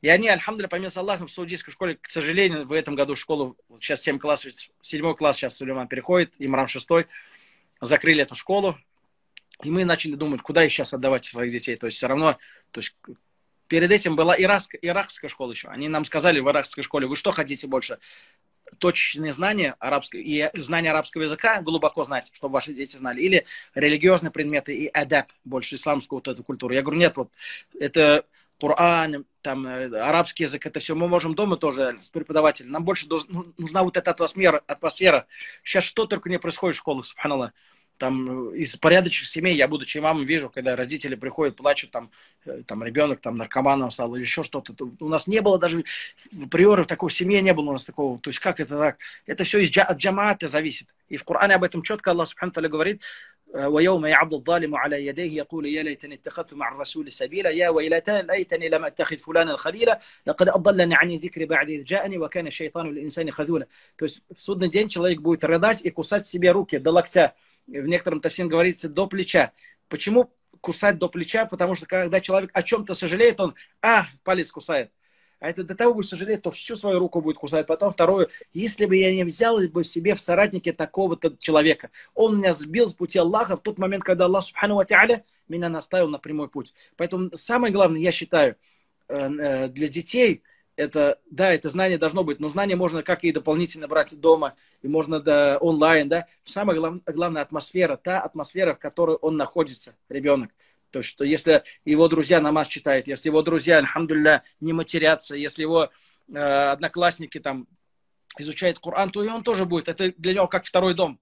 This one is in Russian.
И они, альхамдулилля, помимо Аллаха, в саудийской школе, к сожалению, в этом году школу, сейчас 7 классов, 7 класс сейчас Сулейман переходит, Имрам 6, закрыли эту школу. И мы начали думать, куда их сейчас отдавать своих детей. То есть все равно, то есть перед этим была иракская школа еще. Они нам сказали в иракской школе, вы что хотите больше? Точные знания арабского и знания арабского языка глубоко знать, чтобы ваши дети знали, или религиозные предметы и адаб, больше исламскую вот эту культуру. Я говорю, нет, вот это Куран, там арабский язык, это все мы можем дома тоже с преподавателем. Нам больше нужна вот эта атмосфера. Сейчас что только не происходит в школах, субханаллах. Там из порядочных семей, я, будучи мамой, вижу, когда родители приходят, плачут, там ребенок там наркоманом стал, или еще что-то. У нас не было даже приоров, такой семьи не было у нас такого. То есть как это так? Это все из от джамаата зависит. И в Коране об этом четко Аллах Субхану Тааля говорит: то есть в судный день человек будет рыдать и кусать себе руки до локтя. В некотором Тавсин говорится до плеча. Почему кусать до плеча? Потому что когда человек о чем-то сожалеет, он палец кусает. А это до того будет сожалеть, то всю свою руку будет кусать. Потом вторую, если бы я не взял бы себе в соратнике такого-то человека, он меня сбил с пути Аллаха в тот момент, когда Аллах Субхану ва Тааля меня наставил на прямой путь. Поэтому самое главное, я считаю, для детей это, да, это знание должно быть, но знание можно как и дополнительно брать дома, и можно онлайн, да. Самое главное атмосфера, та атмосфера, в которой он находится, ребенок. То есть, что если его друзья намаз читают, если его друзья, альхамдулилля, не матерятся, если его одноклассники там изучают Коран, то и он тоже будет. Это для него как второй дом.